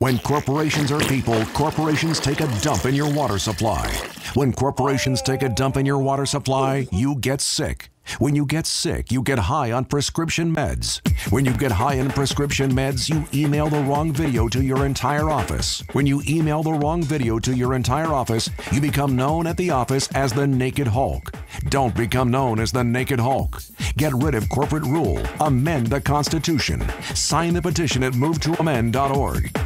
When corporations are people, corporations take a dump in your water supply. When corporations take a dump in your water supply, you get sick. When you get sick, you get high on prescription meds. When you get high on prescription meds, you email the wrong video to your entire office. When you email the wrong video to your entire office, you become known at the office as the Naked Hulk. Don't become known as the Naked Hulk. Get rid of corporate rule. Amend the Constitution. Sign the petition at MoveToAmend.org.